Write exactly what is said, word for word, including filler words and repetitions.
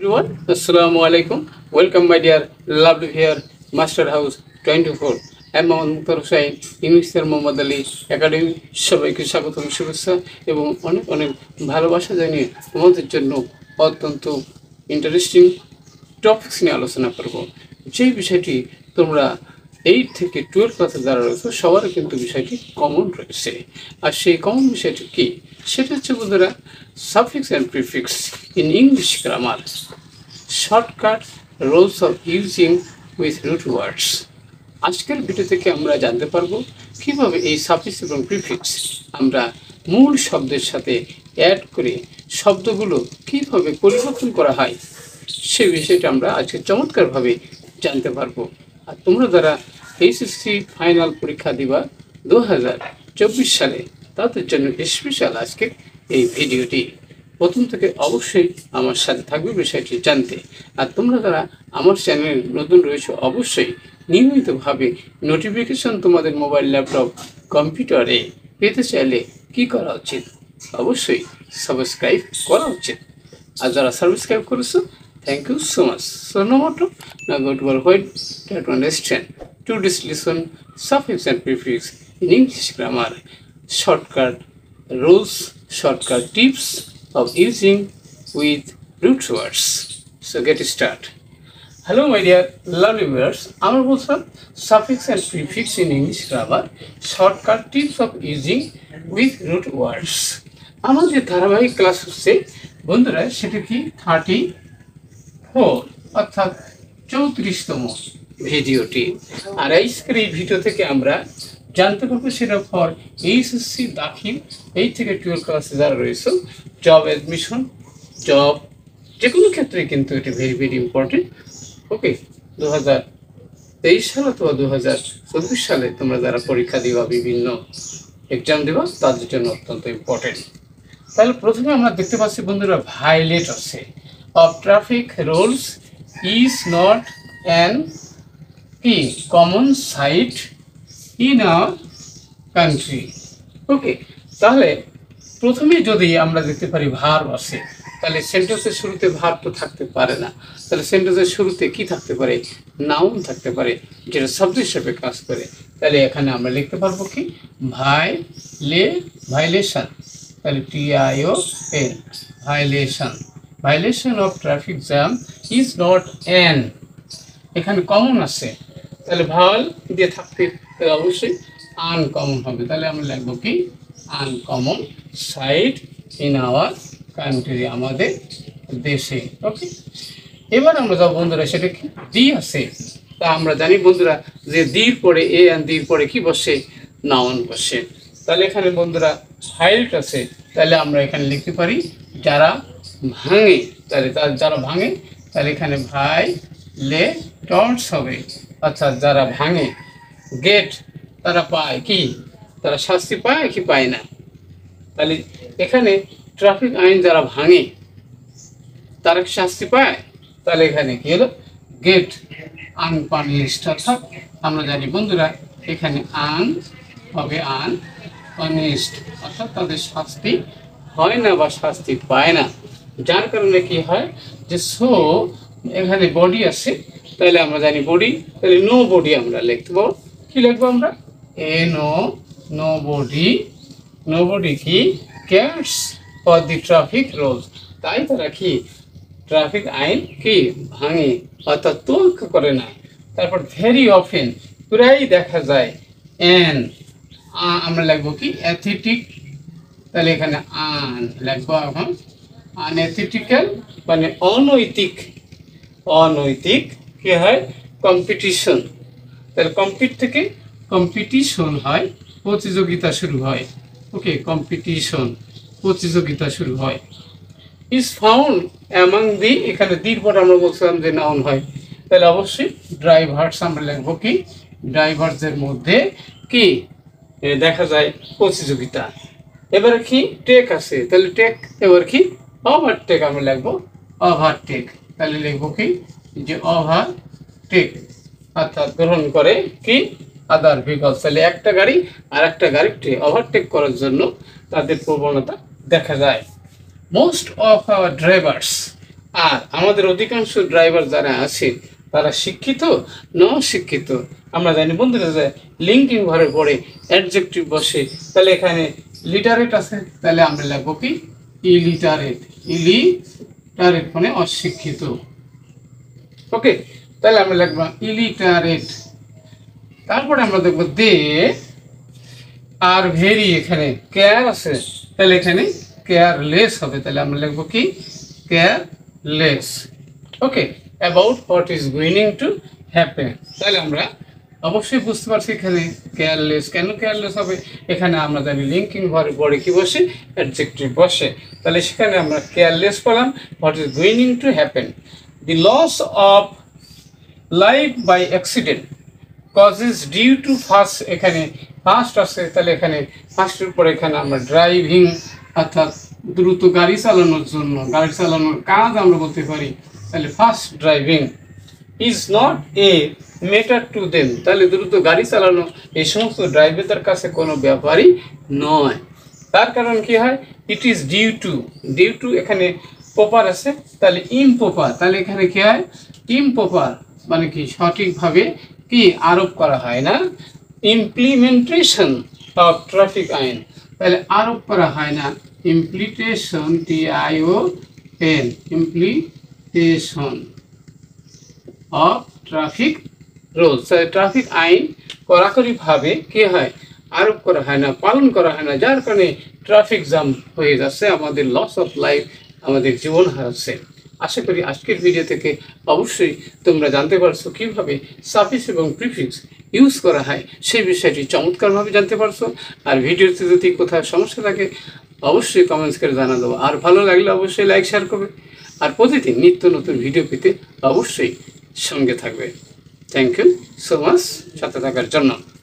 Everyone, assalamu alaikum. Welcome my dear lovely here Master House twenty-four. I am Mukhtar Hussain, Minister Muhammad Ali Academy. সবাইকে স্বাগতম শুভেচ্ছা এবং অনেক অনেক ভালোবাসা জানিয়ে তোমাদের জন্য অত্যন্ত ইন্টারেস্টিং টপিকস নিয়ে আলোচনা করব। যে বিষয়টি তোমরা eight থেকে twelve ক্লাসে যারা রয়েছে সবার কিন্তু বিষয়টি কমন রয়েছে। আর সেই কমন বিষয়টি কি সেটা হচ্ছে বন্ধুরা suffix and prefix in English grammar, shortcut rules of using with root words. আজকের ভিডিও থেকে আমরা জানতে পারবো কিভাবে এই সাফিক্স এবং প্রিফিক্স আমরা মূল শব্দের সাথে অ্যাড করে শব্দগুলো কিভাবে পরিবর্তন করা হয় সেই বিষয়টা আমরা আজকে চমৎকারভাবে জানতে পারবো। আর তোমরা যারা এইচএসসি ফাইনাল পরীক্ষা দিবা দুই হাজার চব্বিশ সালে তাদের জন্য স্পেশাল আজকে এই ভিডিওটি। প্রথম থেকে অবশ্যই আমার সাথে থাকবে বিষয়টি জানতে। আর তোমরা যারা আমার চ্যানেল নতুন রয়েছে অবশ্যই নিয়মিতভাবে নোটিফিকেশন তোমাদের মোবাইল, ল্যাপটপ, কম্পিউটারে পেতে চাইলে কী করা উচিত, অবশ্যই সাবস্ক্রাইব করা উচিত। আর যারা সাবস্ক্রাইব করেছো thank you so much. So no matter, now go to our word try to understand. To this lesson, suffix and prefix in English grammar, shortcut rules, shortcut tips of using with root words. So get started. Hello my dear lovely viewers, I am Bolsam, suffix and prefix in English grammar, shortcut tips of using with root words. Amader dharabai class hoche bondhura seta ki thirty অর্থাৎ চৌত্রিশতম ভিডিওটি। আর আজকের এই video থেকে আমরা জানতে পারবো সেটা for HSC দাখিল এই থেকে টুয়েলভ ক্লাসে যারা রয়েছে জব অ্যাডমিশন, জব যে কোনো ক্ষেত্রে কিন্তু এটি ভেরি ভেরি ইম্পর্টেন্ট। ওকে, দু হাজার তেইশ সাল অথবা দু হাজার চব্বিশ সালে তোমরা যারা পরীক্ষা দিবা, বিভিন্ন এক্সাম দেবা তাদের জন্য অত্যন্ত ইম্পর্টেন্ট। তাহলে প্রথমে আমরা দেখতে পাচ্ছি বন্ধুরা ভায়োলেট আছে of traffic rules is not an key common sight in our country. Okay, তাহলে প্রথমে যদি আমরা দেখতে পারি ভার্ব আছে, তাহলে সেন্টেন্সের শুরুতে ভার্ব তো থাকতে পারে না, তাহলে সেন্টেন্সের শুরুতে কি থাকতে পারে, নাউন থাকতে পারে যেটা সাবজেক্ট হিসেবে কাজ করে। তাহলে এখানে আমরা লিখতে পারবো কি ভাইলে ভাইলেশন, তাহলে T I O N violation, violation of traffic jam is not an, এখানে কমন আছে তাহলে ভাল দিয়ে থাকতে অবশ্যই আনকমন হবে। তাহলে আমরা লিখব কি uncommon sight in our country, আমাদের দেশে। ওকে, এবার আমরা যাব বন্ধুরা সেটা কি দি আছে। তা আমরা জানি বন্ধুরা যে দির পরে এ অ্যান দির পরে কি বসে, নাউন বসে। তাহলে এখানে বন্ধুরা হাইল্ট আছে, তাহলে আমরা এখানে লিখতে পারি যারা ভাঙে, তাহলে তার যারা ভাঙে, তাহলে এখানে ভাই লে টর্স হবে। আচ্ছা, যারা ভাঙে গেট তারা পায় কি, তারা শাস্তি পায় কি পায় না। তাহলে এখানে ট্রাফিক আইন যারা ভাঙে তারা কি শাস্তি পায়, তাহলে এখানে কি হলো গেট আনপানিশড। অর্থাৎ আমরা জানি বন্ধুরা এখানে আন হবে আনপানিশড, অর্থাৎ তাদের শাস্তি হয় না বা শাস্তি পায় না, যার কারণে কি হয় যে সো এখানে বডি আছে, তাহলে আমরা জানি বডি, তাহলে নো বডি আমরা লিখতে পারবো। কী লিখবো আমরা a no no body, no body কি cares for the traffic rules, তাই তারা কি ট্রাফিক আইন কি ভাঙে অর্থাৎ তোয়াক্কা করে না। তারপর ভেরি অফেন প্রায় দেখা যায় অ্যান, আমরা লিখবো কি অ্যাথেটিক, তাহলে এখানে আন লিখবো এখন আনএথিক্যাল মানে অনৈতিক, অনৈতিক কী হয় কম্পিটিশন, তাহলে কম্পিট থেকে কম্পিটিশন হয় প্রতিযোগিতা শুরু হয়। ওকে, কম্পিটিশন প্রতিযোগিতা শুরু হয়। ইজ ফাউন্ড অ্যামাং দি, এখানে দির পর আমরা বলছিলাম যে নাউন হয়, তাহলে অবশ্যই ড্রাইভার্স আমরা লিখব কি ড্রাইভার্সদের মধ্যে কি দেখা যায় প্রতিযোগিতা। এবার কি টেক আছে, তাহলে টেক এবার কি ওভারটেক, আমরা লিখবো ওভারটেক, তাহলে লিখবো কি যে ওভারটেক অর্থাৎ গ্রহণ করে কি আদার ভেহিকল, তাহলে একটা গাড়ি আর একটা গাড়িকে ওভারটেক করার জন্য তাদের প্রবণতা দেখা যায়। মোস্ট অফ আওয়ার ড্রাইভার্স আর আমাদের অধিকাংশ ড্রাইভার যারা আছে তারা শিক্ষিত না শিক্ষিত আমরা জানি বন্ধুরা যে লিঙ্কিং ঘরে পড়ে অ্যাডজেক্টিভ বসে তাহলে এখানে লিটারেট আছে তাহলে আমরা লিখব কি ইলিটারেট ইলিটারেট মানে অশিক্ষিত ওকে তাহলে আমরা লিখব ইলিটারেট তারপরে আমরা দেখব দে আর ভেরি এখানে কেয়ার আছে তাহলে এখানে কেয়ারলেস হবে তাহলে আমরা লিখব কি careless okay about what is going to happen তাহলে আমরা অবশ্যই বুঝতে পারছি এখানে কেয়ারলেস কেন কেয়ারলেস হবে এখানে আমরা জানি লিঙ্কিং ঘরে পড়ে কি বসে অ্যাডজেক্টিভ বসে তাহলে সেখানে আমরা কেয়ারলেস পেলাম what is going to happen the loss of life by accident causes due to fast এখানে fast আছে তাহলে এখানে fast এর পরে এখানে আমরা ড্রাইভিং অর্থাৎ দ্রুত গাড়ি চালানোর জন্য গাড়ি চালানোর কাজ আমরা বলতে পারি তাহলে fast driving is not a matter to them তাহলে দ্রুত গাড়ি চালানো এই সমস্ত ড্রাইভারদের কাছে কোনো ব্যাপারই নয় তার কারণ কি হয় it is due to due to এখানে প্রপার আছে তাহলে ইমপ্রপার তাহলে এখানে কি হয় ইমপ্রপার মানে কি সঠিকভাবে কি আরোপ করা হয় না ইমপ্লিমেন্টেশন অফ ট্রাফিক আইন তাহলে আরোপ করা হয় না implementation T I O N ইমপ্লি of traffic rules so traffic আইন কড়াকড়ি ভাবে কি হয় আরোপ করা হয় না পালন করা হয় না যার কারণে ট্রাফিক জ্যাম হয়ে যাচ্ছে আমাদের লস অফ লাইফ আমাদের জীবন হারাচ্ছে আশা করি আজকের ভিডিও থেকে অবশ্যই তোমরা জানতে পারছো কিভাবে সাফিক্স এবং প্রিফিক্স ইউজ করা হয় সেই বিষয়টি চমৎকারভাবে জানতে পারছো আর ভিডিওতে যদি কোথাও সমস্যা থাকে অবশ্যই কমেন্টস করে জানা দাও আর ভালো লাগলে অবশ্যই লাইক শেয়ার করবে আর প্রতিদিন নিত্য নতুন ভিডিও পেতে অবশ্যই সঙ্গে থাকবে থ্যাংক ইউ সো মাচ সাথে থাকার জন্য